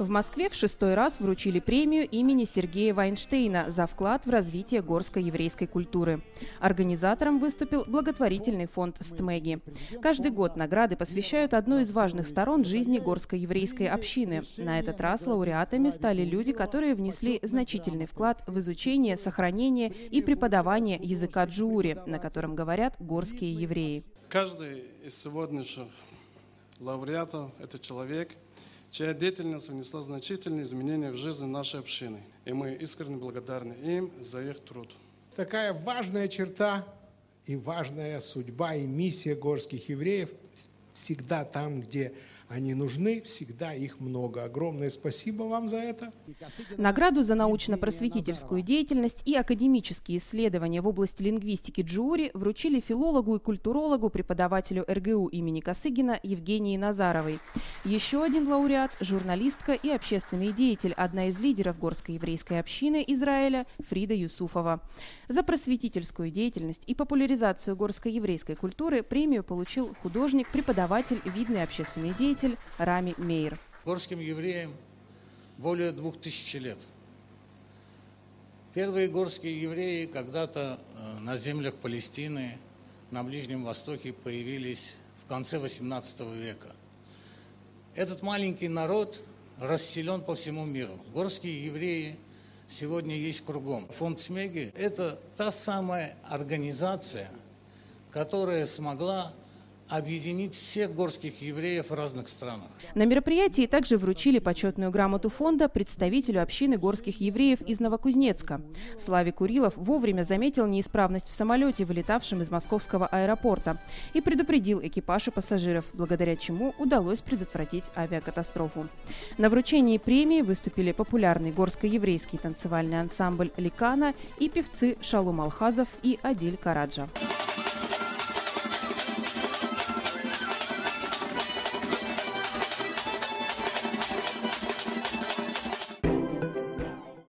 В Москве в 6-й раз вручили премию имени Сергея Вайнштейна за вклад в развитие горской еврейской культуры. Организатором выступил благотворительный фонд СТМЭГИ. Каждый год награды посвящают одной из важных сторон жизни горской еврейской общины. На этот раз лауреатами стали люди, которые внесли значительный вклад в изучение, сохранение и преподавание языка джуури, на котором говорят горские евреи. Каждый из сегодняшних лауреатов – это человек, чья деятельность внесла значительные изменения в жизнь нашей общины. И мы искренне благодарны им за их труд. Такая важная черта и важная судьба и миссия горских евреев всегда там, где они нужны, всегда их много. Огромное спасибо вам за это. Награду за научно-просветительскую деятельность и академические исследования в области лингвистики джуури вручили филологу и культурологу, преподавателю РГУ имени Косыгина Евгении Назаровой. Еще один лауреат – журналистка и общественный деятель, одна из лидеров горской еврейской общины Израиля Фрида Юсуфова. За просветительскую деятельность и популяризацию горской еврейской культуры премию получил художник, преподаватель, видный общественный деятель Рами Мейр. Горским евреям более 2000 лет. Первые горские евреи когда-то на землях Палестины, на Ближнем Востоке появились в конце 18 века. Этот маленький народ расселен по всему миру. Горские евреи сегодня есть кругом. Фонд СТМЭГИ – это та самая организация, которая смогла объединить всех горских евреев в разных странах. На мероприятии также вручили почетную грамоту фонда представителю общины горских евреев из Новокузнецка. Слави Курилов вовремя заметил неисправность в самолете, вылетавшем из московского аэропорта, и предупредил экипаж и пассажиров, благодаря чему удалось предотвратить авиакатастрофу. На вручении премии выступили популярный горско-еврейский танцевальный ансамбль «Ликана» и певцы Шалум Алхазов и Адиль Караджа.